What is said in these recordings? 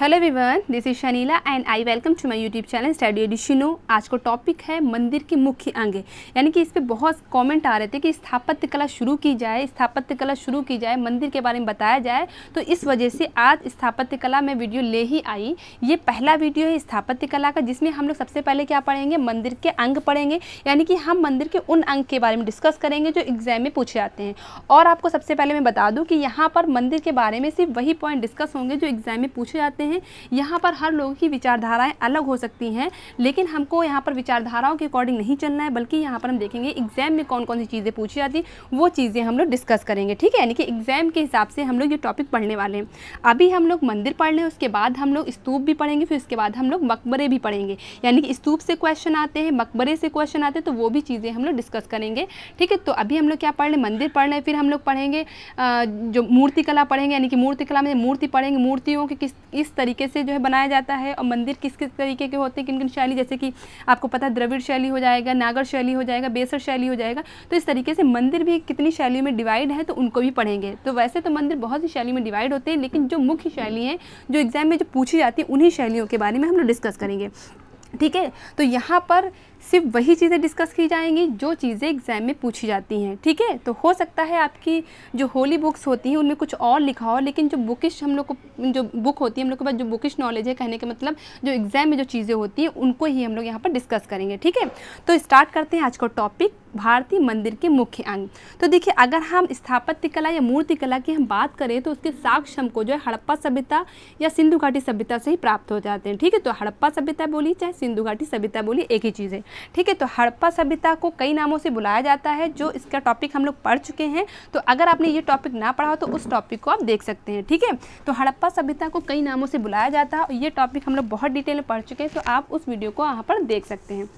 Hello everyone, this is Shanila and I welcome to my YouTube channel study edition. आज का topic है मंदिर के मुख्य अंग, यानी कि इस पे बहुत कमेंट आ रहे थे कि स्थापत्य कला शुरू की जाए, स्थापत्य कला शुरू की जाए, मंदिर के बारे में बताया जाए। तो इस वजह से आज स्थापत्य कला में वीडियो ले ही आई। ये पहला वीडियो है स्थापत्य कला का, जिसमें हम लोग सबसे पहले क्या पढ़ेंगे, मंदिर के अंग पढ़ेंगे, यानी कि हम मंदिर के उन अंग के बारे में डिस्कस करेंगे जो एग्जाम में पूछे जाते हैं। और आपको सबसे पहले मैं बता दूँ कि यहाँ पर मंदिर के बारे में सिर्फ वही पॉइंट डिस्कस होंगे जो एग्जाम में पूछे जाते हैं। यहाँ पर हर लोगों की विचारधाराएं अलग हो सकती हैं, लेकिन हमको यहाँ पर विचारधाराओं के अकॉर्डिंग नहीं चलना है, बल्कि यहाँ पर हम देखेंगे एग्जाम में कौन कौन सी चीज़ें पूछी जाती हैं, वो चीज़ें हम लोग डिस्कस करेंगे। ठीक है, यानी कि एग्जाम के हिसाब से हम लोग ये टॉपिक पढ़ने वाले हैं। अभी हम लोग मंदिर पढ़ लें, उसके बाद हम लोग स्तूप भी पढ़ेंगे, फिर उसके बाद हम लोग मकबरे भी पढ़ेंगे। यानी कि स्तूप से क्वेश्चन आते हैं, मकबरे से क्वेश्चन आते हैं, तो वो भी चीज़ें हम लोग डिस्कस करेंगे। ठीक है, तो अभी हम लोग क्या पढ़ लें, मंदिर पढ़ लें, फिर हम लोग पढ़ेंगे जो मूर्तिकला पढ़ेंगे, यानी कि मूर्तिकला में मूर्ति पढ़ेंगे, मूर्तियों के किस इस तरीके से जो है बनाया जाता है और मंदिर किस किस तरीके के होते हैं, किन किन शैली, जैसे कि आपको पता है द्रविड़ शैली हो जाएगा, नागर शैली हो जाएगा, बेसर शैली हो जाएगा। तो इस तरीके से मंदिर भी कितनी शैलियों में डिवाइड है, तो उनको भी पढ़ेंगे। तो वैसे तो मंदिर बहुत ही शैली में डिवाइड होते हैं, लेकिन जो मुख्य शैली हैं जो एग्जाम में जो पूछी जाती है, उन्हीं शैलियों के बारे में हम लोग डिस्कस करेंगे। ठीक है, तो यहाँ पर सिर्फ वही चीज़ें डिस्कस की जाएंगी जो चीज़ें एग्जाम में पूछी जाती हैं। ठीक है, तो हो सकता है आपकी जो होली बुक्स होती हैं उनमें कुछ और लिखा हो, लेकिन जो बुकिश हम लोग को जो बुक होती है, हम लोग के पास जो बुकिश नॉलेज है, कहने का मतलब जो एग्ज़ाम में जो चीज़ें होती हैं उनको ही हम लोग यहाँ पर डिस्कस करेंगे। ठीक है, तो स्टार्ट करते हैं आज का टॉपिक, भारतीय मंदिर के मुख्य अंग। तो देखिए, अगर हम स्थापत्य कला या मूर्ति कला की हम बात करें तो उसके साक्ष्य हमको जो है हड़प्पा सभ्यता या सिंधु घाटी सभ्यता से ही प्राप्त हो जाते हैं। ठीक है, तो हड़प्पा सभ्यता बोली चाहे सिंधु घाटी सभ्यता बोली, एक ही चीज़ है। ठीक है, तो हड़प्पा सभ्यता को कई नामों से बुलाया जाता है, जो इसका टॉपिक हम लोग पढ़ चुके हैं। तो अगर आपने ये टॉपिक ना पढ़ा हो तो उस टॉपिक को आप देख सकते हैं। ठीक है, तो हड़प्पा सभ्यता को कई नामों से बुलाया जाता है और ये टॉपिक हम लोग बहुत डिटेल में पढ़ चुके हैं, तो आप उस वीडियो को यहाँ पर देख सकते हैं।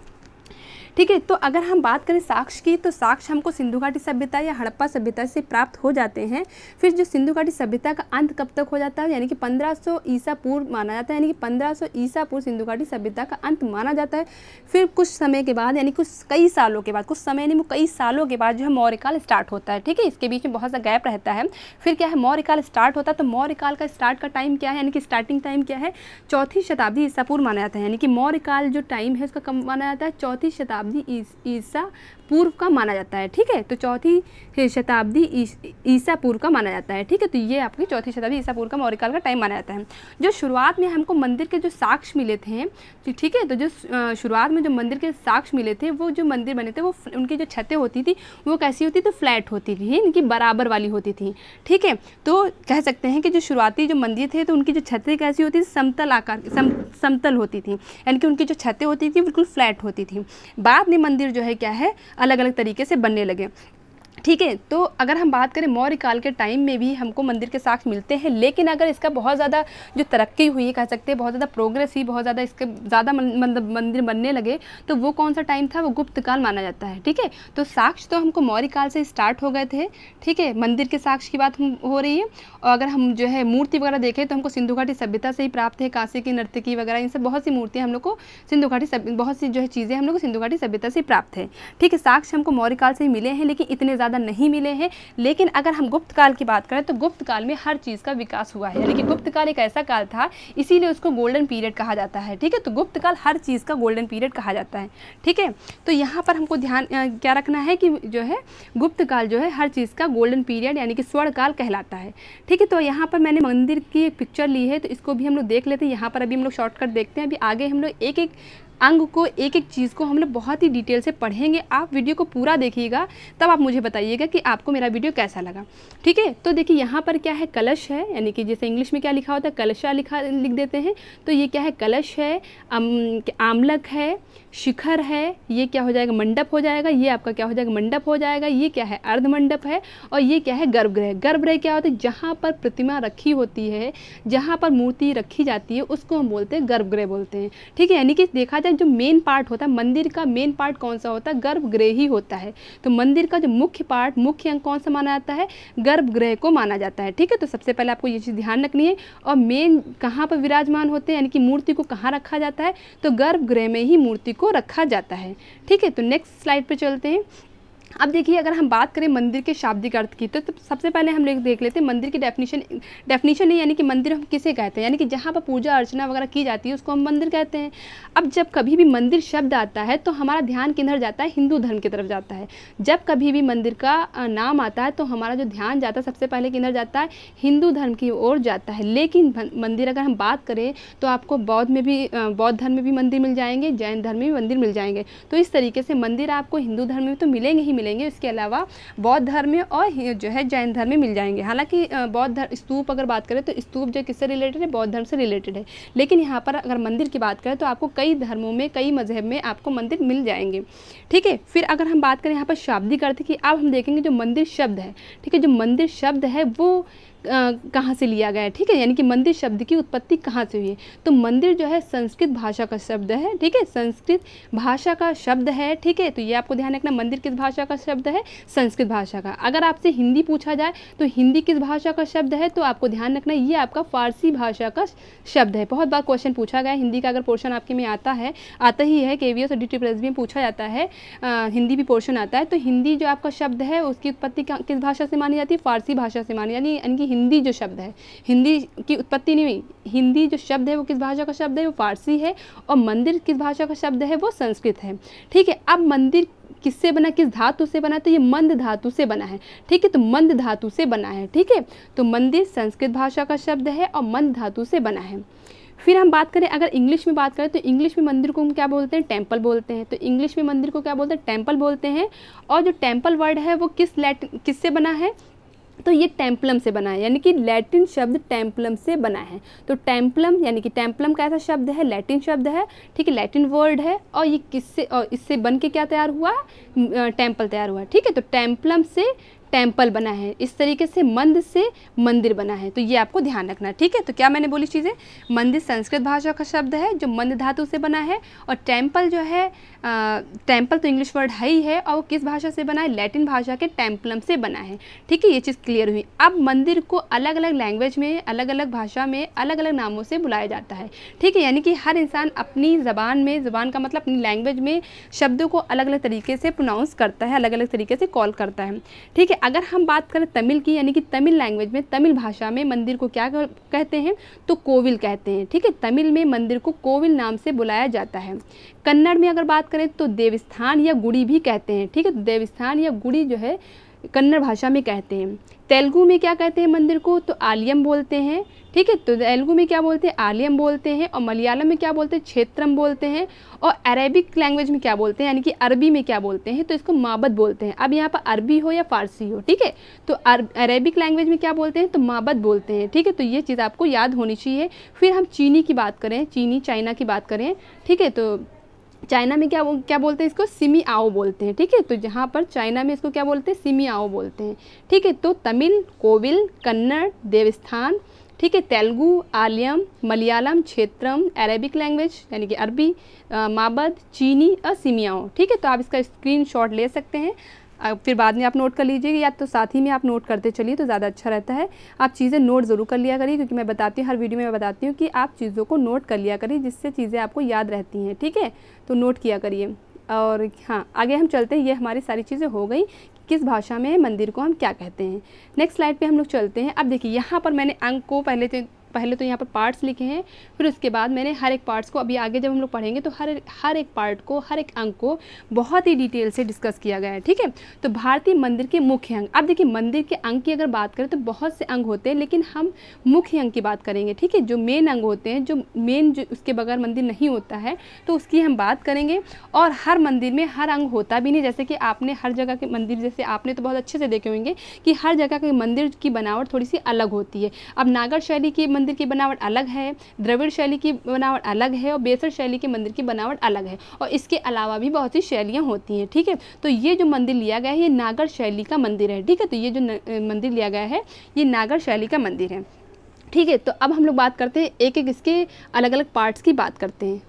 ठीक है, तो अगर हम बात करें साक्ष्य की, तो साक्ष्य हमको सिंधु घाटी सभ्यता या हड़प्पा सभ्यता से प्राप्त हो जाते हैं। फिर जो सिंधु घाटी सभ्यता का अंत कब तक हो जाता है, यानी कि 1500 ईसा पूर्व माना जाता है, यानी कि 1500 ईसा पूर्व सिंधु घाटी सभ्यता का अंत माना जाता है। फिर कुछ समय के बाद, यानी कुछ कई सालों के बाद, कुछ समय नहीं कई सालों के बाद जो है मौर्यकाल स्टार्ट होता है। ठीक है, इसके बीच में बहुत सा गैप रहता है। फिर क्या है, मौर्यकाल स्टार्ट होता है। तो मौर्यकाल का स्टार्ट का टाइम क्या है, यानी कि स्टार्टिंग टाइम क्या है, चौथी शताब्दी ईसा पूर्व माना जाता है। यानी कि मौर्यकाल जो टाइम है उसका कम माना जाता है, चौथी शताब्दी ईसा पूर्व का माना जाता है। ठीक है, तो चौथी शताब्दी ईसा पूर्व का माना जाता है। ठीक है, तो ये आपकी चौथी शताब्दी ईसा पूर्व का मौर्यकाल का टाइम माना जाता है। जो शुरुआत में हमको मंदिर के जो साक्ष्य मिले थे, ठीक है, तो जो शुरुआत में जो मंदिर के साक्ष्य मिले थे, वो जो मंदिर बने थे वो उनकी जो छतें होती थी वो कैसी होती थी, तो फ्लैट होती थी, इनकी बराबर वाली होती थी। ठीक है, तो कह सकते हैं कि जो शुरुआती जो मंदिर थे तो उनकी जो छतें कैसी होती थी, समतल आकार समतल होती थी, यानी कि उनकी जो छतें होती थी बिल्कुल फ्लैट होती थी। बाद में मंदिर जो है क्या है, अलग अलग तरीके से बनने लगे। ठीक है, तो अगर हम बात करें मौर्यकाल के टाइम में भी हमको मंदिर के साक्ष्य मिलते हैं, लेकिन अगर इसका बहुत ज़्यादा जो तरक्की हुई, कह सकते हैं बहुत ज़्यादा प्रोग्रेस हुई, बहुत ज़्यादा इसके ज़्यादा मंदिर बनने लगे, तो वो कौन सा टाइम था, वो गुप्त काल माना जाता है। ठीक है, तो साक्ष्य तो हमको मौर्यकाल से स्टार्ट हो गए थे। ठीक है, मंदिर के साक्ष्य की बात हो रही है। और अगर हम जो है मूर्ति वगैरह देखें तो हमको सिंधु घाटी सभ्यता से ही प्राप्त है, कांसे की नर्तकी वगैरह, इन सब बहुत सी मूर्तियाँ हम लोग को सिंधु घाटी बहुत सी जो है चीज़ें हम लोग को सिंधु घाटी सभ्यता से प्राप्त है। ठीक है, साक्ष्य हमको मौर्यकाल से मिले हैं, लेकिन इतने ज़्यादा नहीं मिले हैं। लेकिन अगर हम गुप्त काल की बात करें तो गुप्त काल में हर चीज़ का विकास हुआ है, यानी कि गुप्त काल एक ऐसा काल था, इसीलिए उसको गोल्डन पीरियड कहा जाता है। ठीक है, तो गुप्त काल हर चीज़ का गोल्डन पीरियड कहा जाता है। ठीक है, तो यहाँ पर हमको ध्यान क्या रखना है कि जो है गुप्त काल जो है हर चीज़ का गोल्डन पीरियड यानी कि स्वर्ण काल कहलाता है। ठीक है, तो यहाँ पर मैंने मंदिर की एक पिक्चर ली है, तो इसको भी हम लोग देख लेते हैं। यहाँ पर अभी हम लोग शॉर्टकट देखते हैं, अभी आगे हम लोग एक एक अंग को, एक एक चीज़ को हम लोग बहुत ही डिटेल से पढ़ेंगे। आप वीडियो को पूरा देखिएगा, तब आप मुझे बताइएगा कि आपको मेरा वीडियो कैसा लगा। ठीक है, तो देखिए यहाँ पर क्या है, कलश है, यानी कि जैसे इंग्लिश में क्या लिखा होता है, कलशा लिख देते हैं, तो ये क्या है, कलश है, आमलक है, शिखर है, ये क्या हो जाएगा, मंडप हो जाएगा, ये आपका क्या हो जाएगा, मंडप हो जाएगा, ये क्या है, अर्धमंडप है, और ये क्या है, गर्भगृह। गर्भगृह क्या होता है, जहाँ पर प्रतिमा रखी होती है, जहाँ पर मूर्ति रखी जाती है, उसको हम बोलते हैं गर्भगृह बोलते हैं। ठीक है, यानी कि देखा जो मेन पार्ट होता है मंदिर का, मेन पार्ट कौन सा होता है, गर्भगृह ही होता है। तो मंदिर का जो मुख्य पार्ट, मुख्य अंग कौन सा माना जाता है, गर्भगृह को माना जाता है। ठीक है, तो सबसे पहले आपको ये चीज़ ध्यान रखनी है। और मेन कहाँ पर विराजमान होते हैं, यानी कि मूर्ति को कहाँ रखा जाता है, तो गर्भगृह में ही मूर्ति को रखा जाता है। ठीक है, तो नेक्स्ट स्लाइड पर चलते हैं। अब देखिए अगर हम बात करें मंदिर के शाब्दिक अर्थ की तो सबसे पहले हम लोग देख लेते हैं मंदिर की डेफिनेशन है, यानी कि मंदिर हम किसे कहते हैं, यानी कि जहाँ पर पूजा अर्चना वगैरह की जाती है उसको हम मंदिर कहते हैं। अब जब कभी भी मंदिर शब्द आता है तो हमारा ध्यान किधर जाता है, हिंदू धर्म की तरफ जाता है। जब कभी भी मंदिर का नाम आता है तो हमारा जो ध्यान जाता है सबसे पहले किधर जाता है, हिंदू धर्म की ओर जाता है। लेकिन मंदिर अगर हम बात करें तो आपको बौद्ध धर्म में भी मंदिर मिल जाएंगे, जैन धर्म में भी मंदिर मिल जाएंगे। तो इस तरीके से मंदिर आपको हिंदू धर्म में तो मिलेंगे ही मिलेंगे, इसके अलावा बौद्ध धर्म में और जो है जैन धर्म में मिल जाएंगे। हालांकि बौद्ध धर्म स्तूप अगर बात करें तो स्तूप जो किससे रिलेटेड है, बौद्ध धर्म से रिलेटेड है। लेकिन यहाँ पर अगर मंदिर की बात करें तो आपको कई धर्मों में कई मजहब में आपको मंदिर मिल जाएंगे। ठीक है, फिर अगर हम बात करें यहाँ पर शाब्दिक अर्थ की, अब हम देखेंगे जो मंदिर शब्द है, ठीक है, जो मंदिर शब्द है वो कहाँ से लिया गया है, ठीक है, यानी कि मंदिर शब्द की उत्पत्ति कहाँ से हुई है। तो मंदिर जो है संस्कृत भाषा का शब्द है, ठीक है, संस्कृत भाषा का शब्द है, ठीक है। तो ये आपको ध्यान रखना, मंदिर किस भाषा का शब्द है, संस्कृत भाषा का। अगर आपसे हिंदी पूछा जाए तो हिंदी किस भाषा का शब्द है, तो आपको ध्यान रखना ये आपका फारसी भाषा का शब्द है। बहुत बार क्वेश्चन पूछा गया है, हिंदी का अगर पोर्शन आपके में आता ही है, KVS और DT+ में पूछा जाता है, हिंदी भी पोर्शन आता है। तो हिंदी जो आपका शब्द है उसकी उत्पत्ति किस भाषा से मानी जाती है, फारसी भाषा से मानी, यानी हिंदी जो शब्द है, हिंदी की उत्पत्ति नहीं हुई, हिंदी जो शब्द है वो किस भाषा का शब्द है, वो फारसी है, और मंदिर किस भाषा का शब्द है, वो संस्कृत है। ठीक है, अब मंदिर किससे बना, किस धातु से बना, तो ये मंद धातु से बना है, ठीक है, तो मंद धातु से बना है। ठीक है, तो मंदिर संस्कृत भाषा का शब्द है और मंद धातु से बना है। फिर हम बात करें, अगर इंग्लिश में बात करें तो इंग्लिश में मंदिर को हम क्या बोलते हैं, टेम्पल बोलते हैं। तो इंग्लिश में मंदिर को क्या बोलते हैं, टेम्पल बोलते हैं। और जो टेम्पल वर्ड है वो किससे बना है, तो ये टेम्पलम से बना है, यानी कि लैटिन शब्द टेम्पलम से बना है। तो टेम्पलम यानी कि टेम्पलम का ऐसा शब्द है, लैटिन शब्द है, ठीक है, लैटिन वर्ड है, और ये किससे और इससे बन के क्या तैयार हुआ, टेम्पल तैयार हुआ। ठीक है, तो टेम्पलम से टेम्पल बना है, इस तरीके से मंद से मंदिर बना है। तो ये आपको ध्यान रखना, ठीक है। तो क्या मैंने बोली चीज़ें, मंदिर संस्कृत भाषा का शब्द है जो मंद धातु से बना है, और टेम्पल जो है, टेम्पल तो इंग्लिश वर्ड है ही है, और वो किस भाषा से बना है, लैटिन भाषा के टेम्पलम से बना है। ठीक है, ये चीज़ क्लियर हुई। अब मंदिर को अलग अलग लैंग्वेज में, अलग अलग भाषा में, अलग अलग नामों से बुलाया जाता है। ठीक है, यानी कि हर इंसान अपनी ज़बान में, ज़बान का मतलब अपनी लैंग्वेज में शब्दों को अलग अलग तरीके से प्रोनाउंस करता है, अलग अलग तरीके से कॉल करता है। ठीक है, अगर हम बात करें तमिल की, यानी कि तमिल लैंग्वेज में, तमिल भाषा में मंदिर को क्या कहते हैं, तो कोविल कहते हैं। ठीक है, तमिल में मंदिर को कोविल नाम से बुलाया जाता है। कन्नड़ में अगर बात करें तो देवस्थान या गुड़ी भी कहते हैं। ठीक है, तो देवस्थान या गुड़ी जो है कन्नड़ भाषा में कहते हैं। तेलुगु में क्या कहते हैं मंदिर को, तो आलियम बोलते हैं। ठीक है, तो तेलुगु में क्या बोलते हैं, आलियम बोलते हैं, और मलयालम में क्या बोलते हैं, क्षेत्रम बोलते हैं, और अरेबिक लैंग्वेज में क्या बोलते हैं, यानी कि अरबी में क्या बोलते हैं, तो इसको माबद बोलते हैं। अब यहाँ पर अरबी हो या फारसी हो, ठीक है, तो अरेबिक लैंग्वेज में क्या बोलते हैं, तो माबद बोलते हैं। ठीक है, तो ये चीज़ आपको याद होनी चाहिए। फिर हम चीनी की बात करें, चीनी चाइना की बात करें, ठीक है, तो चाइना में क्या बोलते हैं, इसको सिमी आओ बोलते हैं। ठीक है, तो यहाँ पर चाइना में इसको क्या बोलते हैं, सिमी आओ बोलते हैं। ठीक है, तो तमिल कोविल, कन्नड़ देवस्थान, ठीक है, तेलुगु आलियम, मलयालम क्षेत्रम, अरेबिक लैंग्वेज यानी कि अरबी, माबद, चीनी और सिमियाओ। ठीक है, तो आप इसका स्क्रीनशॉट ले सकते हैं, फिर बाद में आप नोट कर लीजिएगा, या तो साथ ही में आप नोट करते चलिए तो ज़्यादा अच्छा रहता है। आप चीज़ें नोट ज़रूर कर लिया करिए, क्योंकि मैं बताती हूँ, हर वीडियो में मैं बताती हूँ कि आप चीज़ों को नोट कर लिया करिए, जिससे चीज़ें आपको याद रहती हैं। ठीक है, तो नोट किया करिए। और हाँ, आगे हम चलते हैं, ये हमारी सारी चीज़ें हो गई, किस भाषा में मंदिर को हम क्या कहते हैं। नेक्स्ट स्लाइड पे हम लोग चलते हैं। अब देखिए यहाँ पर मैंने अंक को पहले तो यहाँ पर पार्ट्स लिखे हैं, फिर उसके बाद मैंने हर एक पार्ट्स को, अभी आगे जब हम लोग पढ़ेंगे तो हर एक पार्ट को, हर एक अंक को बहुत ही डिटेल से डिस्कस किया गया है। ठीक है, तो भारतीय मंदिर के मुख्य अंग, अब देखिए मंदिर के अंग की अगर बात करें तो बहुत से अंग होते हैं, लेकिन हम मुख्य अंग की बात करेंगे। ठीक है, जो मेन अंग होते हैं, जो मेन उसके बगैर मंदिर नहीं होता है, तो उसकी हम बात करेंगे। और हर मंदिर में हर अंग होता भी नहीं, जैसे कि आपने हर जगह के मंदिर, जैसे आपने तो बहुत अच्छे से देखे होंगे कि हर जगह के मंदिर की बनावट थोड़ी सी अलग होती है। अब नागर शैली की मंदिर की बनावट अलग है, द्रविड़ शैली की बनावट अलग है, और बेसर शैली के मंदिर की बनावट अलग है, और इसके अलावा भी बहुत सी शैलियाँ होती हैं। ठीक है, तो ये जो मंदिर लिया गया है ये नागर शैली का मंदिर है। ठीक है, तो ये जो मंदिर लिया गया है ये नागर शैली का मंदिर है। ठीक है, तो अब हम लोग बात करते हैं, एक एक इसके अलग अलग पार्ट्स की बात करते हैं।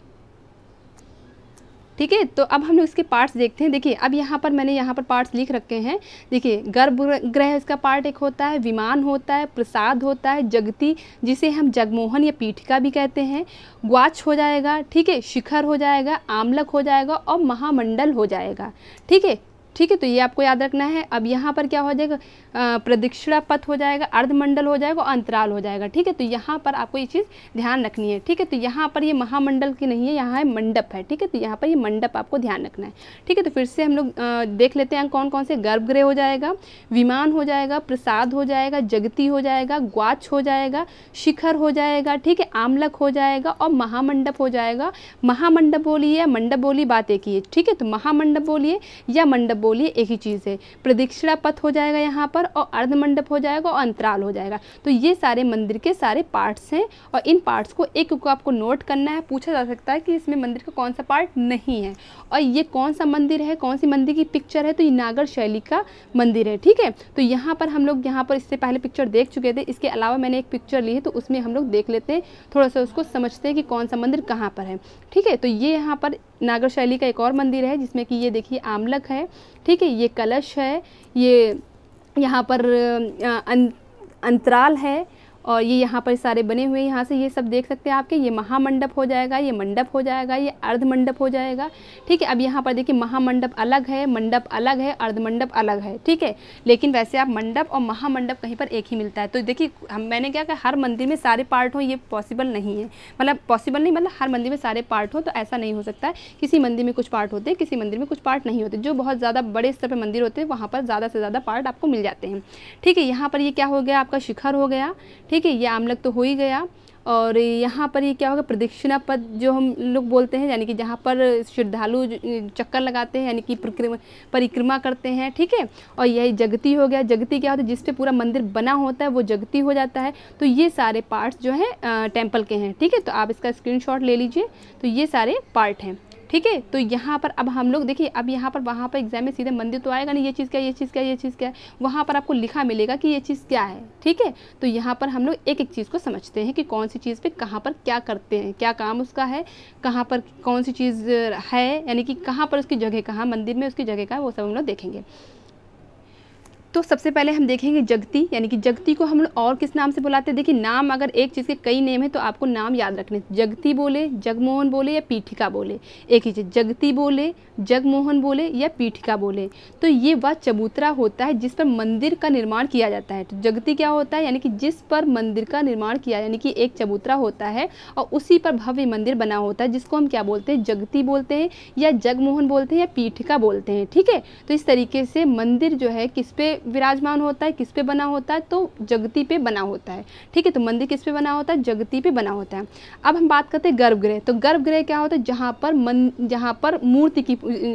ठीक है, तो अब हम लोग इसके पार्ट्स देखते हैं। देखिए अब यहाँ पर मैंने यहाँ पर पार्ट्स लिख रखे हैं। देखिए गर्भगृह इसका पार्ट एक होता है, विमान होता है, प्रसाद होता है, जगती जिसे हम जगमोहन या पीठिका भी कहते हैं, ग्वाच हो जाएगा, ठीक है, शिखर हो जाएगा, आमलक हो जाएगा, और महामंडल हो जाएगा। ठीक है, ठीक है, तो ये आपको याद रखना है। अब यहाँ पर क्या हो जाएगा, प्रदक्षिणा पथ हो जाएगा, अर्धमंडल हो जाएगा, अंतराल हो जाएगा। ठीक है, तो यहाँ पर आपको ये चीज़ ध्यान रखनी है। ठीक है, तो यहाँ पर ये महामंडल की नहीं है, यहाँ है मंडप है। ठीक है, तो यहाँ पर ये मंडप आपको ध्यान रखना है। ठीक है, तो फिर से हम लोग देख लेते हैं कौन कौन से, गर्भगृह हो जाएगा, विमान हो जाएगा, प्रसाद हो जाएगा, जगती हो जाएगा, ग्वाच हो जाएगा, शिखर हो जाएगा, ठीक है, आमलक हो जाएगा और महामंडप हो जाएगा। महामंडप बोलिए या मंडप बोलिए, बात एक ही है। ठीक है, तो महामंडप बोलिए या मंडप बोलिए, एक ही चीज़ है। प्रदक्षिणा पथ हो जाएगा यहाँ पर, और अर्धमंडप हो जाएगा और अंतराल हो जाएगा। तो ये सारे मंदिर के सारे पार्ट्स हैं और इन पार्ट्स को एक को आपको नोट करना है। पूछा जा सकता है कि इसमें मंदिर का कौन सा पार्ट नहीं है और ये कौन सा मंदिर है, कौन सी मंदिर की पिक्चर है, तो ये नागर शैली का मंदिर है। ठीक है, तो यहाँ पर हम लोग यहाँ पर इससे पहले पिक्चर देख चुके थे, इसके अलावा मैंने एक पिक्चर ली है तो उसमें हम लोग देख लेते हैं, थोड़ा सा उसको समझते हैं कि कौन सा मंदिर कहाँ पर है। ठीक है, तो ये यहाँ पर नागर शैली का एक और मंदिर है जिसमें कि ये देखिए आमलक है, ठीक है, ये कलश है, ये यहाँ पर अंतराल है और ये यहाँ पर सारे बने हुए यहाँ से ये सब देख सकते हैं आपके। ये महामंडप हो जाएगा, ये मंडप हो जाएगा, ये अर्धमंडप हो जाएगा। ठीक है, अब यहाँ पर देखिए महामंडप अलग है, मंडप अलग है, अर्धमंडप अलग है। ठीक है, लेकिन वैसे आप मंडप और महामंडप कहीं पर एक ही मिलता है। तो देखिए मैंने क्या कहा, हर मंदिर में सारे पार्ट हो ये पॉसिबल नहीं है, मतलब पॉसिबल नहीं, मतलब हर मंदिर में सारे पार्ट हो तो ऐसा नहीं हो सकता है। किसी मंदिर में कुछ पार्ट होते हैं, किसी मंदिर में कुछ पार्ट नहीं होते। जो बहुत ज़्यादा बड़े स्तर पर मंदिर होते हैं वहाँ पर ज़्यादा से ज़्यादा पार्ट आपको मिल जाते हैं। ठीक है, यहाँ पर ये क्या हो गया आपका, शिखर हो गया, ठीक है, ये आमलक तो हो ही गया। और यहाँ पर ये क्या होगा, प्रदक्षिणा पथ जो हम लोग बोलते हैं, यानी कि जहाँ पर श्रद्धालु चक्कर लगाते हैं, यानी कि परिक्रमा करते हैं। ठीक है, और यही जगती हो गया। जगती क्या होता है, जिस पे पूरा मंदिर बना होता है वो जगती हो जाता है। तो ये सारे पार्ट्स जो हैं टेम्पल के हैं। ठीक है, तो आप इसका स्क्रीनशॉट ले लीजिए। तो ये सारे पार्ट हैं। ठीक है, तो यहाँ पर अब हम लोग देखिए, अब यहाँ पर वहाँ पर एग्जाम में सीधे मंदिर तो आएगा नहीं, ये चीज़ क्या, ये चीज़ क्या, ये चीज़ क्या, वहाँ पर आपको लिखा मिलेगा कि ये चीज़ क्या है। ठीक है, तो यहाँ पर हम लोग एक एक चीज़ को समझते हैं कि कौन सी चीज़ पे कहाँ पर क्या करते हैं, क्या काम उसका है, कहाँ पर कौन सी चीज़ है, यानी कि कहाँ पर उसकी जगह, कहाँ मंदिर में उसकी जगह का, वो सब हम लोग देखेंगे। तो सबसे पहले हम देखेंगे जगती, यानी कि जगती को हम लोग और किस नाम से बुलाते हैं। देखिए नाम, अगर एक चीज़ के कई नेम है तो आपको नाम याद रखने, जगती बोले, जगमोहन बोले या पीठिका बोले, एक ही चीज़, जगती बोले, जगमोहन बोले या पीठिका बोले। तो ये वह चबूतरा होता है जिस पर मंदिर का निर्माण किया जाता है। तो जगती क्या होता है, यानी कि जिस पर मंदिर का निर्माण किया, यानी कि एक चबूतरा होता है और उसी पर भव्य मंदिर बना होता है, जिसको हम क्या बोलते हैं, जगती बोलते हैं या जगमोहन बोलते हैं या पीठिका बोलते हैं। ठीक है, तो इस तरीके से मंदिर जो है किस पे विराजमान होता है, किस पे बना होता है, तो जगती पे बना होता है। ठीक है, तो मंदिर किस पे बना होता है, जगती पे बना होता है। अब हम बात करते हैं गर्भगृह। तो गर्भगृह क्या होता है, जहाँ पर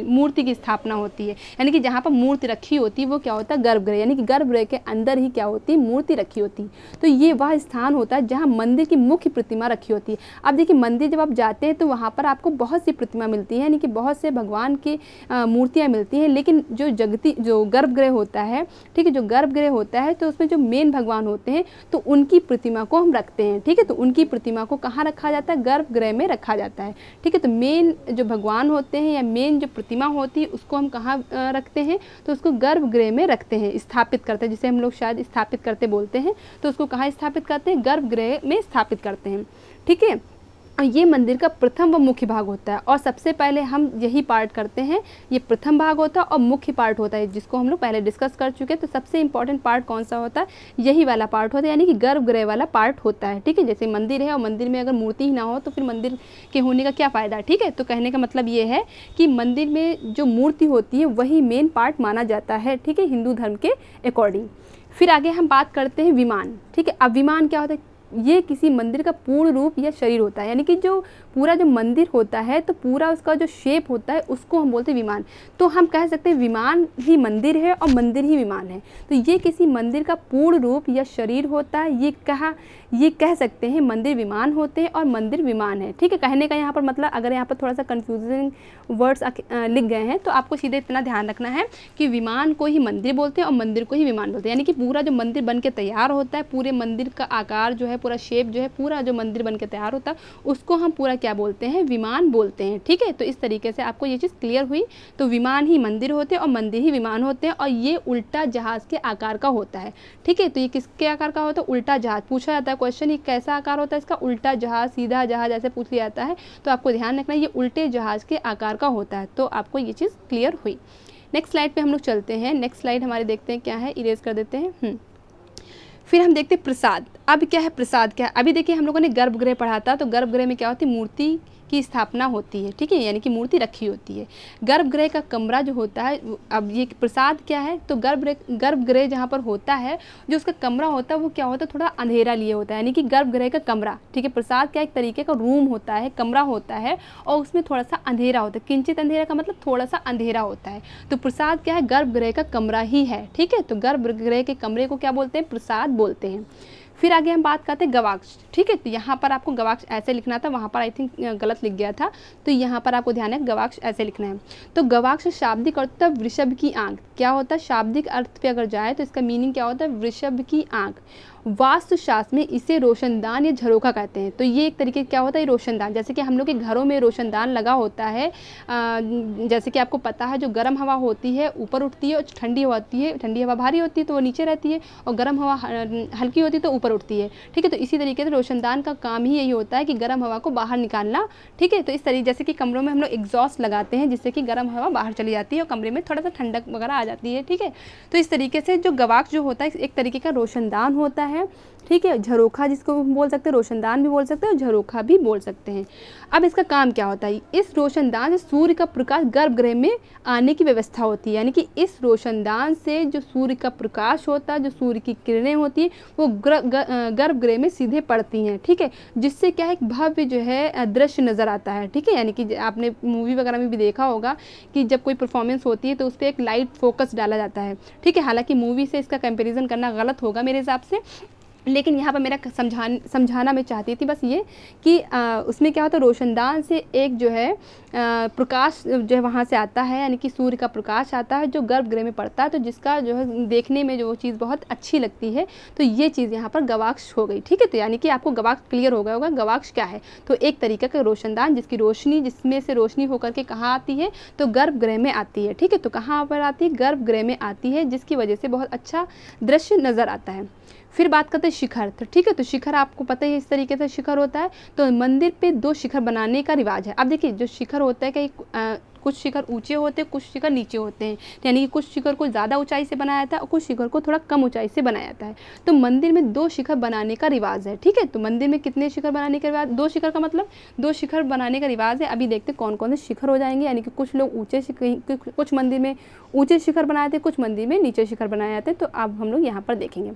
मूर्ति की स्थापना होती है, यानी कि जहाँ पर मूर्ति रखी होती है वो क्या होता है, गर्भगृह, यानी कि गर्भगृह के अंदर ही क्या होती है, मूर्ति रखी होती है। तो ये वह स्थान होता है जहाँ मंदिर की मुख्य प्रतिमा रखी होती है। अब देखिए मंदिर जब आप जाते हैं तो वहाँ पर आपको बहुत सी प्रतिमा मिलती है, यानी कि बहुत से भगवान की मूर्तियाँ मिलती हैं, लेकिन जो गर्भगृह होता है, ठीक है, जो गर्भगृह होता है तो उसमें जो मेन भगवान होते हैं तो उनकी प्रतिमा को हम रखते हैं। ठीक है, तो उनकी प्रतिमा को कहाँ रखा जाता है, गर्भगृह में रखा जाता है। ठीक है, तो मेन जो भगवान होते हैं या मेन जो प्रतिमा होती है उसको हम कहाँ रखते हैं, तो उसको गर्भगृह में रखते हैं, स्थापित करते हैं, जिसे हम लोग शायद स्थापित करते बोलते हैं। तो उसको कहाँ स्थापित करते हैं, गर्भगृह में स्थापित करते हैं। ठीक है, ये मंदिर का प्रथम व मुख्य भाग होता है और सबसे पहले हम यही पार्ट करते हैं, ये प्रथम भाग होता है और मुख्य पार्ट होता है, जिसको हम लोग पहले डिस्कस कर चुके हैं। तो सबसे इंपॉर्टेंट पार्ट कौन सा होता है, यही वाला पार्ट होता है, यानी कि गर्भगृह वाला पार्ट होता है। ठीक है, जैसे मंदिर है और मंदिर में अगर मूर्ति ही ना हो तो फिर मंदिर के होने का क्या फ़ायदा। ठीक है, तो कहने का मतलब ये है कि मंदिर में जो मूर्ति होती है वही मेन पार्ट माना जाता है। ठीक है, हिंदू धर्म के अकॉर्डिंग। फिर आगे हम बात करते हैं विमान। ठीक है, अब विमान क्या होता है, ये किसी मंदिर का पूर्ण रूप या शरीर होता है, यानी कि जो पूरा जो मंदिर होता है तो पूरा उसका जो शेप होता है उसको हम बोलते हैं विमान। तो हम कह सकते हैं विमान ही मंदिर है और मंदिर ही विमान है। तो ये किसी मंदिर का पूर्ण रूप या शरीर होता है, ये कह सकते हैं मंदिर विमान होते हैं और मंदिर विमान है। ठीक है, कहने का यहाँ पर मतलब, अगर यहाँ पर थोड़ा सा कन्फ्यूजिंग वर्ड्स लिख गए हैं तो आपको सीधे इतना ध्यान रखना है कि विमान को ही मंदिर बोलते हैं और मंदिर को ही विमान बोलते हैं, यानी कि पूरा जो मंदिर बन के तैयार होता है, पूरे मंदिर का आकार जो है, पूरा शेप जो है, पूरा जो मंदिर बन के तैयार होता है उसको हम पूरा क्या बोलते हैं, विमान बोलते हैं। ठीक है, तो इस तरीके से आपको ये चीज़ क्लियर हुई। तो विमान ही मंदिर होते हैं और मंदिर ही विमान होते हैं, और ये उल्टा जहाज़ के आकार का होता है। ठीक है, तो ये किसके आकार का होता है, उल्टा जहाज़। पूछा जाता है क्वेश्चन, ये कैसा आकार होता है इसका, उल्टा जहाज़, सीधा जहाज़, ऐसे पूछ लिया जाता है। तो आपको ध्यान रखना ये उल्टे जहाज़ के आकार का होता है। तो आपको ये चीज़ क्लियर हुई। नेक्स्ट स्लाइड पे हम लोग चलते हैं। नेक्स्ट स्लाइड हमारे देखते हैं क्या है, इरेज कर देते हैं। फिर हम देखते हैं प्रसाद। अब क्या है प्रसाद क्या है, अभी देखिए हम लोगों ने गर्भगृह पढ़ा था, तो गर्भगृह में क्या होती है, मूर्ति की स्थापना होती है, ठीक है, यानी कि मूर्ति रखी होती है। गर्भगृह का कमरा जो होता है, अब ये प्रसाद क्या है, तो गर्भगृह जहाँ पर होता है, जो उसका कमरा होता है वो क्या होता है, थोड़ा अंधेरा लिए होता है, यानी कि गर्भगृह का कमरा, ठीक है। प्रसाद क्या एक तरीके का रूम होता है, कमरा होता है, और उसमें थोड़ा सा अंधेरा होता है, किंचित अंधेरा का मतलब थोड़ा सा अंधेरा होता है। तो प्रसाद क्या है, गर्भगृह का कमरा ही है, ठीक है। तो गर्भगृह के कमरे को क्या बोलते हैं, प्रसाद बोलते हैं। फिर आगे हम बात करते हैं गवाक्ष, ठीक है। तो यहाँ पर आपको गवाक्ष ऐसे लिखना था, वहाँ पर आई थिंक गलत लिख गया था, तो यहाँ पर आपको ध्यान है गवाक्ष ऐसे लिखना है। तो गवाक्ष शाब्दिक अर्थ होता है वृषभ की आंख, क्या होता है, शाब्दिक अर्थ पे अगर जाए तो इसका मीनिंग क्या होता है, वृषभ की आंख। वास्तुशास्त्र में इसे रोशनदान या झरोखा कहते हैं। तो ये एक तरीके क्या होता है, रोशनदान, जैसे कि हम लोग के घरों में रोशनदान लगा होता है, जैसे कि आपको पता है जो गर्म हवा होती है ऊपर उठती है और ठंडी हवा होती है, ठंडी हवा भारी होती है तो वो नीचे रहती है और गर्म हवा हल्की होती है तो ऊपर उठती है, ठीक है। तो इसी तरीके से रोशनदान का काम ही यही होता है कि गर्म हवा को बाहर निकालना, ठीक है। तो इस तरीके जैसे कि कमरों में हम लोग एग्जॉस्ट लगाते हैं जिससे कि गर्म हवा बाहर चली जाती है और कमरे में थोड़ा सा ठंडक वगैरह आ जाती है, ठीक है। तो इस तरीके से जो गवाक्ष जो होता है एक तरीके का रोशनदान होता है, ठीक है। झरोखा जिसको बोल सकते हैं, रोशनदान भी बोल सकते हैं और झरोखा भी बोल सकते हैं। अब इसका काम क्या होता है, इस रोशनदान से सूर्य का प्रकाश गर्भगृह में आने की व्यवस्था होती है, यानी कि इस रोशनदान से जो सूर्य का प्रकाश होता है, जो सूर्य की किरणें होती है वो गर्भगृह में सीधे पड़ती हैं, ठीक है। जिससे क्या है एक भव्य जो है दृश्य नज़र आता है, ठीक है। यानी कि आपने मूवी वगैरह में भी देखा होगा कि जब कोई परफॉर्मेंस होती है तो उस पर एक लाइट फोकस डाला जाता है, ठीक है। हालांकि मूवी से इसका कंपेरिजन करना गलत होगा मेरे हिसाब से, लेकिन यहाँ पर मेरा समझाना मैं चाहती थी बस ये कि उसमें क्या होता है, रोशनदान से एक जो है प्रकाश जो है वहाँ से आता है, यानी कि सूर्य का प्रकाश आता है जो गर्भगृह में पड़ता है, तो जिसका जो है देखने में जो चीज़ बहुत अच्छी लगती है। तो ये चीज़ यहाँ पर गवाक्ष हो गई, ठीक है। तो यानी कि आपको गवाक्ष क्लियर हो गया होगा गवाक्ष क्या है, तो एक तरीका का रोशनदान जिसकी रोशनी, जिसमें से रोशनी होकर के कहाँ आती है, तो गर्भगृह में आती है, ठीक है। तो कहाँ पर आती है, गर्भगृह में आती है, जिसकी वजह से बहुत अच्छा दृश्य नज़र आता है। फिर बात करते हैं शिखर, तो ठीक है। तो शिखर आपको पता है इस तरीके से शिखर होता है। तो मंदिर पे 2 शिखर बनाने का रिवाज है। अब देखिए जो शिखर होता है कि कुछ शिखर ऊंचे होते हैं, कुछ शिखर नीचे होते हैं, यानी कि कुछ शिखर को ज़्यादा ऊंचाई से बनाया जाता है और कुछ शिखर को थोड़ा कम ऊंचाई से बनाया जाता है। तो मंदिर में 2 शिखर बनाने का रिवाज है, ठीक है। तो मंदिर में कितने शिखर बनाने का रिवाज, 2 शिखर का मतलब 2 शिखर बनाने का रिवाज है। अभी देखते हैं कौन कौन से शिखर हो जाएंगे, यानी कि कुछ लोग ऊँचे शिखर, कुछ मंदिर में ऊँचे शिखर बनाए जाते हैं, कुछ मंदिर में नीचे शिखर बनाए जाते हैं। तो अब हम लोग यहाँ पर देखेंगे।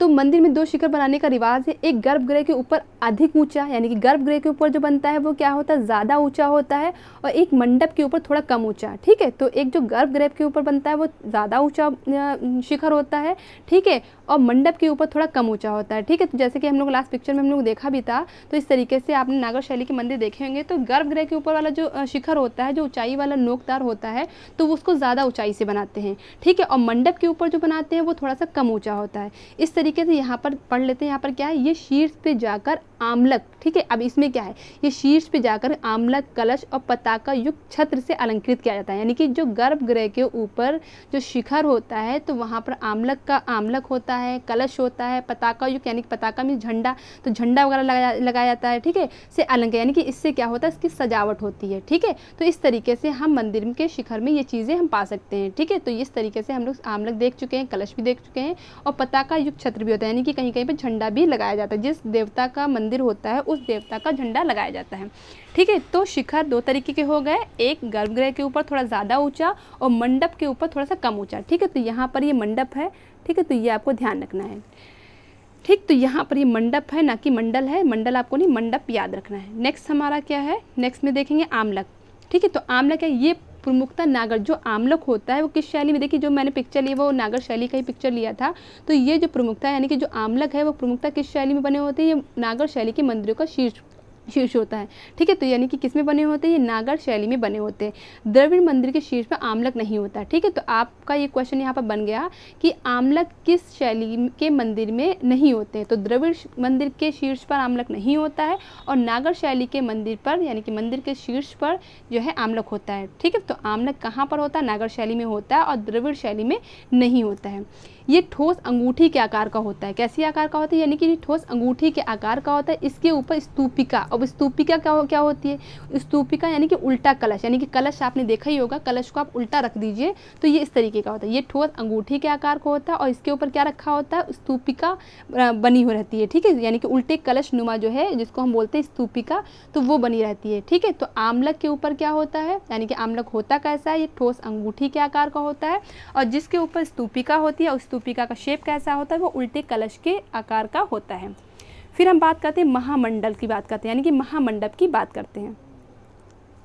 तो मंदिर में 2 शिखर बनाने का रिवाज है। एक गर्भगृह के ऊपर अधिक ऊंचा, यानी कि गर्भगृह के ऊपर जो बनता है वो क्या होता है, ज़्यादा ऊंचा होता है, और एक मंडप के ऊपर थोड़ा कम ऊंचा, ठीक है। तो एक जो गर्भगृह के ऊपर बनता है वो ज़्यादा ऊंचा शिखर होता है, ठीक है, और मंडप के ऊपर थोड़ा कम ऊंचा होता है, ठीक है। तो जैसे कि हम लोग लास्ट पिक्चर में हम लोग देखा भी था, तो इस तरीके से आपने नागर शैली के मंदिर देखे होंगे। तो गर्भगृह के ऊपर वाला जो शिखर होता है, जो ऊंचाई वाला नोकदार होता है, तो उसको ज़्यादा ऊंचाई से बनाते हैं, ठीक है, और मंडप के ऊपर जो बनाते हैं वो थोड़ा सा कम ऊंचा होता है। इस तरीके से यहाँ पर पढ़ लेते हैं। यहाँ पर क्या है, ये शीर्ष पे जाकर आमलक, ठीक है। अब इसमें क्या है, ये शीर्ष पे जाकर आमलक कलश और पताका युक्त छत्र से अलंकृत किया जाता है, यानी कि जो गर्भगृह के ऊपर जो शिखर होता है तो वहाँ पर आमलक होता है, कलश होता है, पताका युक्त, यानी कि पताका में झंडा, तो झंडा वगैरह लगाया जाता है, ठीक है, से अलंकृत, यानी कि इससे क्या होता है, इसकी सजावट होती है, ठीक है। तो इस तरीके से हम मंदिर के शिखर में ये चीज़ें हम पा सकते हैं, ठीक है। तो इस तरीके से हम लोग आमलक देख चुके हैं, कलश भी देख चुके हैं, और पताका युक्त छत्र भी होता है, यानी कि कहीं कहीं पर झंडा भी लगाया जाता है। जिस देवता का मंदिर होता है उस देवता का झंडा लगाया जाता है, ठीक है। तो शिखर 2 तरीके के हो गए, एक गर्भगृह के ऊपर थोड़ा ज़्यादा ऊंचा और मंडप के ऊपर थोड़ा सा कम ऊंचा, ठीक है। तो यहाँ पर ये मंडप है, ठीक है, तो ये आपको ध्यान रखना है, ठीक। तो यहाँ पर ये मंडप है, ना कि मंडल है, मंडल आपको नहीं, मंडप याद रखना है। नेक्स्ट हमारा क्या है, नेक्स्ट में देखेंगे आमलक, ठीक है। तो आमलक है ये प्रमुखता नागर, जो आमलक होता है वो किस शैली में, देखिए जो मैंने पिक्चर ली वो नागर शैली का ही पिक्चर लिया था। तो ये जो प्रमुखता यानी कि जो आमलक है वो प्रमुखता किस शैली में बने होते हैं, ये नागर शैली के मंदिरों का शीर्ष होता है, ठीक है। तो यानी कि किस में बने होते हैं, ये नागर शैली में बने होते हैं। द्रविड़ मंदिर के शीर्ष पर आमलक नहीं होता, ठीक है। तो आपका ये क्वेश्चन यहाँ पर बन गया कि आमलक किस शैली के मंदिर में नहीं होते हैं, तो द्रविड़ मंदिर के शीर्ष पर आमलक नहीं होता है और नागर शैली के मंदिर पर, यानी कि मंदिर के शीर्ष पर जो है आमलक होता है, ठीक है। तो आमलक कहाँ पर होता है, नागर शैली में होता है और द्रविड़ शैली में नहीं होता है। ये ठोस अंगूठी के आकार का होता है। कैसी आकार का होता है? यानी कि ठोस अंगूठी के आकार का होता है। इसके ऊपर स्तूपिका। अब स्तूपिका क्या होती है? स्तूपिका यानी कि उल्टा कलश, यानी कि कलश आपने देखा ही होगा, कलश को आप उल्टा रख दीजिए तो ये इस तरीके का होता है। ये ठोस अंगूठी के आकार का होता है और इसके ऊपर क्या रखा होता है? स्तूपिका बनी हुई रहती है, ठीक है। यानी कि उल्टे कलश नुमा जो है जिसको हम बोलते हैं स्तूपिका, तो वो बनी रहती है, ठीक है। तो आमलक के ऊपर क्या होता है? यानी कि आमलक होता कैसा है? ये ठोस अंगूठी के आकार का होता है और जिसके ऊपर स्तूपिका होती है और स्तूपिका का शेप कैसा होता है? वो उल्टे कलश के आकार का होता है। फिर हम बात करते हैं महामंडल की, बात करते हैं यानी कि महामंडप की बात करते हैं,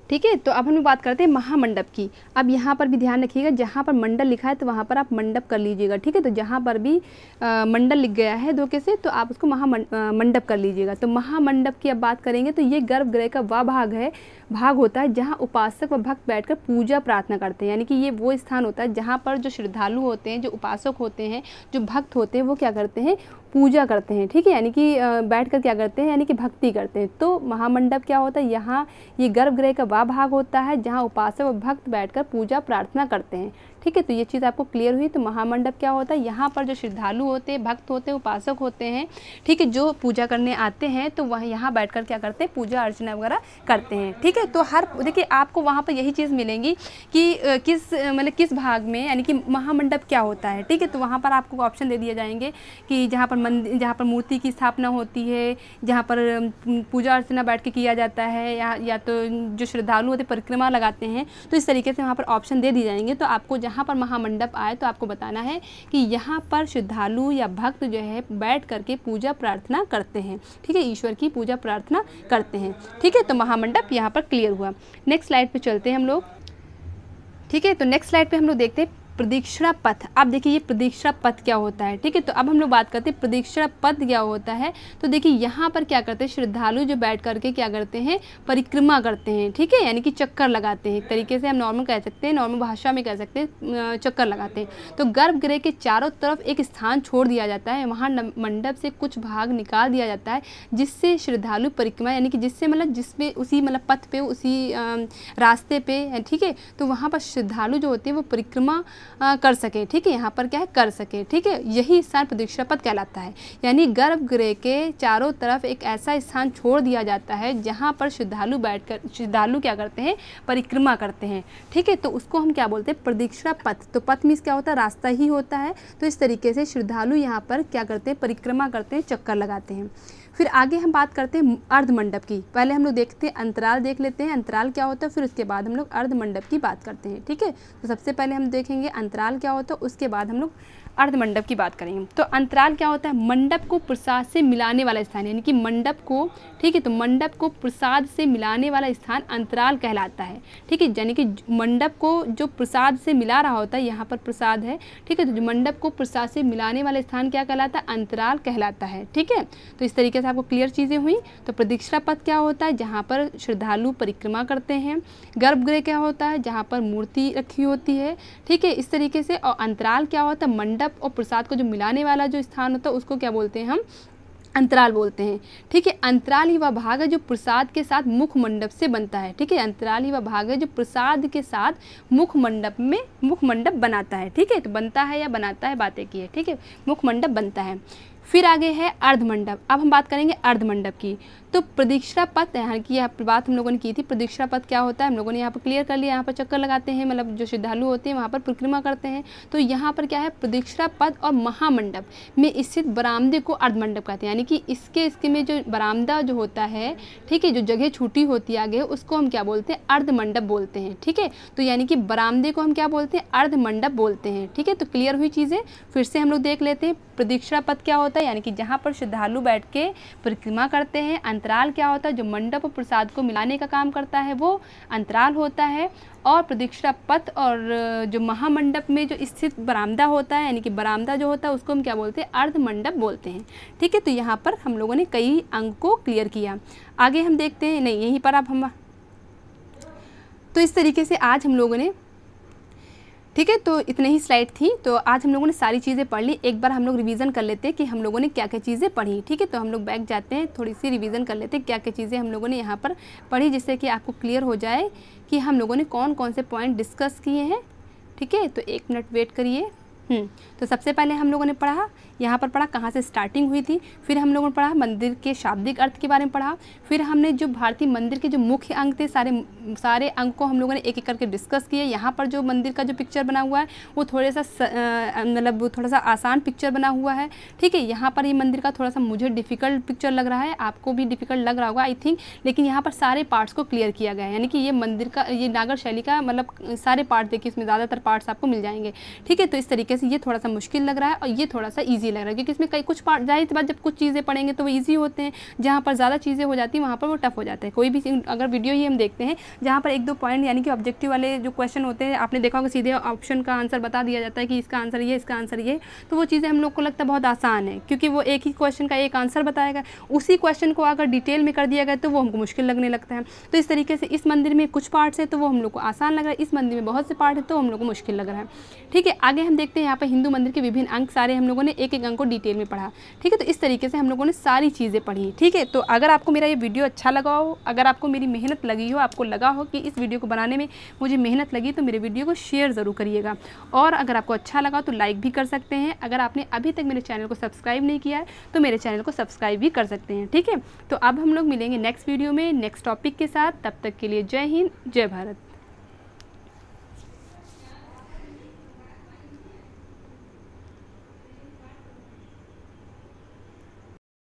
ठीक है। तो अब हम बात करते हैं महामंडप की। अब यहाँ पर भी ध्यान रखिएगा, जहाँ पर मंडल लिखा है तो वहाँ पर आप मंडप कर लीजिएगा, ठीक है। तो जहाँ पर भी मंडल लिख गया है धोखे से तो आप उसको महामंडप कर लीजिएगा। तो महामंडप की अब बात करेंगे तो ये गर्भगृह का वह भाग है, भाग होता है जहाँ उपासक व भक्त बैठकर पूजा प्रार्थना करते हैं। यानी कि ये वो स्थान होता है जहाँ पर जो श्रद्धालु होते हैं, जो उपासक होते हैं, जो भक्त होते हैं, वो क्या करते हैं? पूजा करते हैं, ठीक है। यानी कि बैठ कर क्या करते हैं? यानी कि भक्ति करते हैं। तो महामंडप क्या होता है? यहाँ ये गर्भगृह का वह भाग होता है जहाँ उपासक और भक्त बैठकर पूजा प्रार्थना करते हैं, ठीक है। तो ये चीज़ आपको क्लियर हुई। तो महामंडप क्या होता है? यहाँ पर जो श्रद्धालु होते हैं, भक्त होते हैं, उपासक होते हैं, ठीक है, जो पूजा करने आते हैं तो वह यहाँ बैठकर क्या करते हैं? पूजा अर्चना वगैरह करते हैं, ठीक है। तो हर देखिए आपको वहाँ पर यही चीज़ मिलेंगी कि किस भाग में यानी कि महामंडप क्या होता है, ठीक है। तो वहाँ पर आपको ऑप्शन दे दिए जाएंगे कि जहाँ पर मंदिर, जहाँ पर मूर्ति की स्थापना होती है, जहाँ पर पूजा अर्चना बैठ के किया जाता है, या तो जो श्रद्धालु होते परिक्रमा लगाते हैं, तो इस तरीके से वहाँ पर ऑप्शन दे दिए जाएंगे। तो आपको यहाँ पर महामंडप आए तो आपको बताना है कि यहाँ पर श्रद्धालु या भक्त जो है बैठ करके पूजा प्रार्थना करते हैं, ठीक है, ईश्वर की पूजा प्रार्थना करते हैं, ठीक है। तो महामंडप यहाँ पर क्लियर हुआ। नेक्स्ट स्लाइड पे चलते हैं हम लोग, ठीक है। तो नेक्स्ट स्लाइड पे हम लोग देखते हैं प्रदक्षिणा पथ। आप देखिए ये प्रदक्षिणा पथ क्या होता है, ठीक है। तो अब हम लोग बात करते हैं प्रदक्षिणा पथ क्या होता है। तो देखिए यहाँ पर क्या करते हैं श्रद्धालु जो बैठ करके क्या करते हैं? परिक्रमा करते हैं, ठीक है, यानी कि चक्कर लगाते हैं। एक तरीके से हम नॉर्मल कह सकते हैं, नॉर्मल भाषा में कह सकते हैं चक्कर लगाते हैं। तो गर्भगृह के चारों तरफ एक स्थान छोड़ दिया जाता है, वहाँ मंडप से कुछ भाग निकाल दिया जाता है जिससे श्रद्धालु परिक्रमा यानी कि जिससे जिसमें उसी पथ पे उसी रास्ते पे, ठीक है, तो वहाँ पर श्रद्धालु जो होते हैं वो परिक्रमा कर सके, ठीक है। यहाँ पर क्या है? कर सके, ठीक है। यही स्थान प्रदक्षिणा पथ कहलाता है। यानी गर्भगृह के चारों तरफ एक ऐसा स्थान छोड़ दिया जाता है जहाँ पर श्रद्धालु बैठकर क्या करते हैं? परिक्रमा करते हैं, ठीक है। तो उसको हम क्या बोलते हैं? प्रदक्षिणा पथ। तो पथ मीन्स क्या होता है? रास्ता ही होता है। तो इस तरीके से श्रद्धालु यहाँ पर क्या करते हैं? परिक्रमा करते हैं, चक्कर लगाते हैं। फिर आगे हम बात करते हैं अर्धमंडप की। पहले हम लोग देखते हैं अंतराल, देख लेते हैं अंतराल क्या होता है, फिर उसके बाद हम लोग अर्धमंडप की बात करते हैं, ठीक है। तो सबसे पहले हम देखेंगे अंतराल क्या होता है, उसके बाद हम लोग अर्धमंडप की बात करेंगे। तो अंतराल क्या होता है? मंडप को प्रसाद से मिलाने वाला स्थान, यानी कि मंडप को, ठीक है, तो मंडप को प्रसाद से मिलाने वाला स्थान अंतराल कहलाता है, ठीक है। यानी कि मंडप को जो प्रसाद से मिला रहा होता है, यहाँ पर प्रसाद है, ठीक है, तो जो मंडप को प्रसाद से मिलाने वाला स्थान क्या कहलाता है? अंतराल कहलाता है, ठीक है। तो इस तरीके से आपको क्लियर चीज़ें हुई। तो प्रदक्षिणा पथ क्या होता है? जहाँ पर श्रद्धालु परिक्रमा करते हैं। गर्भगृह क्या होता है? जहाँ पर मूर्ति रखी होती है, ठीक है, इस तरीके से। और अंतराल क्या होता है? मंडप और प्रसाद को जो मिलाने वाला जो स्थान होता है उसको क्या बोलते हैं? हम अंतराल बोलते हैं, ठीक है। अंतराल ही वह भाग है जो प्रसाद के साथ मुख मंडप से बनता है, ठीक है। अंतराल ही वह भाग है जो प्रसाद के साथ मुख मंडप में मुख मंडप बनाता है, ठीक है। तो बनता है या बनाता है, बातें की है, ठीक है, मुख मंडप बनता है। फिर आगे है अर्धमंडप। अब हम बात करेंगे अर्धमंडप की। तो प्रदक्षिणा पथ, यहाँ की बात हम लोगों ने की थी, प्रदक्षिणा पथ क्या होता है हम लोगों ने यहाँ पर क्लियर कर लिया। यहाँ पर चक्कर लगाते हैं, मतलब जो श्रद्धालु होते हैं वहाँ पर परिक्रमा करते हैं। तो यहाँ पर क्या है? प्रदक्षिणा पथ और महामंडप में स्थित बरामदे को अर्धमंडप कहते हैं। यानी कि इसके में जो बरामदा जो होता है, ठीक है, जो जगह छूटी होती है आगे, उसको हम क्या बोलते हैं? अर्धमंडप बोलते हैं, ठीक है। तो यानी कि बरामदे को हम क्या बोलते हैं? अर्धमंडप बोलते हैं, ठीक है। तो क्लियर हुई चीज़ें। फिर से हम लोग देख लेते हैं प्रदक्षिणा पथ क्या होता है, यानी कि जहाँ पर श्रद्धालु बैठ के परिक्रमा करते हैं। अंतराल क्या होता है? जो मंडप और प्रसाद को मिलाने का काम करता है वो अंतराल होता है। और प्रदक्षिणा पथ और जो महामंडप में जो स्थित बरामदा होता है, यानी कि बरामदा जो होता है उसको हम क्या बोलते हैं? अर्धमंडप बोलते हैं, ठीक है। तो यहाँ पर हम लोगों ने कई अंक को क्लियर किया। आगे हम देखते हैं, नहीं यहीं पर आप हम, तो इस तरीके से आज हम लोगों ने, ठीक है, तो इतने ही स्लाइड थी। तो आज हम लोगों ने सारी चीज़ें पढ़ ली। एक बार हम लोग रिवीजन कर लेते हैं कि हम लोगों ने क्या क्या चीज़ें पढ़ी, ठीक है। तो हम लोग बैक जाते हैं, थोड़ी सी रिवीजन कर लेते हैं क्या क्या चीज़ें हम लोगों ने यहाँ पर पढ़ी, जिससे कि आपको क्लियर हो जाए कि हम लोगों ने कौन कौन से पॉइंट डिस्कस किए हैं, ठीक है। तो एक मिनट वेट करिए। तो सबसे पहले हम लोगों ने पढ़ा, यहाँ पर पढ़ा कहाँ से स्टार्टिंग हुई थी, फिर हम लोगों ने पढ़ा मंदिर के शाब्दिक अर्थ के बारे में पढ़ा, फिर हमने जो भारतीय मंदिर के जो मुख्य अंग थे सारे अंग को हम लोगों ने एक एक करके डिस्कस किए। यहाँ पर जो मंदिर का जो पिक्चर बना हुआ है वो थोड़ा सा मतलब थोड़ा सा आसान पिक्चर बना हुआ है, ठीक है। यहाँ पर ये मंदिर का थोड़ा सा मुझे डिफ़िकल्ट पिक्चर लग रहा है, आपको भी डिफ़िकल्ट लग रहा होगा आई थिंक, लेकिन यहाँ पर सारे पार्ट्स को क्लियर किया गया है, यानी कि ये मंदिर का ये नागर शैली का मतलब सारे पार्ट देखिए, इसमें ज़्यादातर पार्ट्स आपको मिल जाएंगे, ठीक है। तो इस तरीके से ये थोड़ा सा मुश्किल लग रहा है और ये थोड़ा सा ईजी लग रहा है, क्योंकि इसमें कई कुछ पार्ट जाहिर सी बात जब कुछ चीज़ें पढ़ेंगे तो वो ईजी होते हैं, जहाँ पर ज़्यादा चीज़ें हो जाती हैं वहाँ पर वो टफ हो जाते हैं। कोई भी अगर वीडियो ही हम देखते हैं जहाँ पर एक दो पॉइंट यानी कि ऑब्जेक्टिव वाले जो क्वेश्चन होते हैं, आपने देखा होगा सीधे ऑप्शन का आंसर बता दिया जाता है कि इसका आंसर ये, इसका आंसर ये, तो वो चीज़ें हम लोग को लगता है बहुत आसान है, क्योंकि वो एक ही क्वेश्चन का एक आंसर बताएगा। उसी क्वेश्चन को अगर डिटेल में कर दिया गया तो वो हमको मुश्किल लगने लगता है। तो इस तरीके से इस मंदिर में कुछ पार्ट्स है तो वो हम लोग को आसान लग रहा है, इस मंदिर में बहुत से पार्ट है तो हम लोग को मुश्किल लग रहा है, ठीक है। आगे हम देखते हैं यहाँ पर हिंदू मंदिर के विभिन्न अंग, सारे हम लोगों ने एक एक अंग को डिटेल में पढ़ा, ठीक है। तो इस तरीके से हम लोगों ने सारी चीज़ें पढ़ी, ठीक है। तो अगर आपको मेरा ये वीडियो अच्छा लगा हो, अगर आपको मेरी मेहनत लगी हो, आपको लगा हो कि इस वीडियो को बनाने में मुझे मेहनत लगी, तो मेरे वीडियो को शेयर ज़रूर करिएगा, और अगर आपको अच्छा लगा तो लाइक भी कर सकते हैं। अगर आपने अभी तक मेरे चैनल को सब्सक्राइब नहीं किया है तो मेरे चैनल को सब्सक्राइब भी कर सकते हैं, ठीक है। तो अब हम लोग मिलेंगे नेक्स्ट वीडियो में नेक्स्ट टॉपिक के साथ, तब तक के लिए जय हिंद, जय भारत।